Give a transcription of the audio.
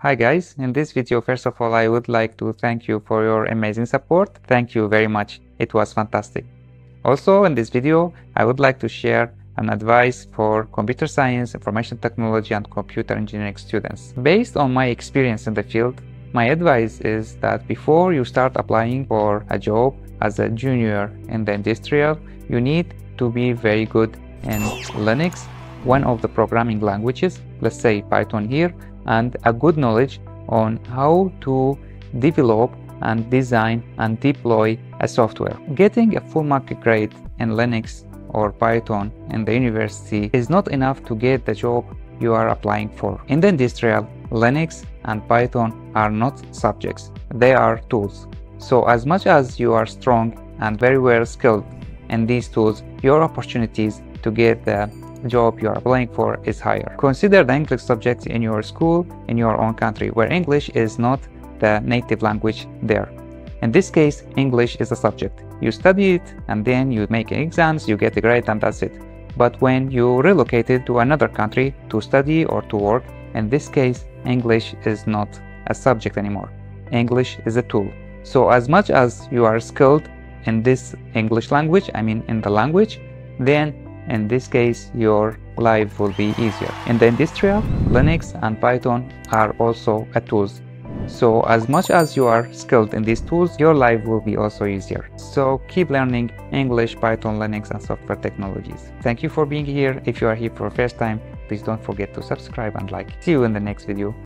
Hi guys, in this video first of all I would like to thank you for your amazing support. Thank you very much, it was fantastic. Also in this video I would like to share an advice for computer science, information technology and computer engineering students. Based on my experience in the field, my advice is that before you start applying for a job as a junior in the industrial, you need to be very good in Linux, one of the programming languages, let's say Python here, and a good knowledge on how to develop and design and deploy a software. Getting a full mark grade in Linux or Python in the university is not enough to get the job you are applying for. In the industrial, Linux and Python are not subjects, they are tools. So as much as you are strong and very well skilled in these tools, your opportunities to get the job you are applying for is higher. Consider the English subject in your school in your own country, where English is not the native language there. In this case, English is a subject. You study it and then you make exams, you get a grade and that's it. But when you relocated to another country to study or to work, in this case, English is not a subject anymore. English is a tool. So as much as you are skilled in this English language, I mean in the language, then in this case, your life will be easier. In the industrial, Linux and Python are also tools. So as much as you are skilled in these tools, your life will be also easier. So keep learning English, Python, Linux and software technologies. Thank you for being here. If you are here for the first time, please don't forget to subscribe and like. See you in the next video.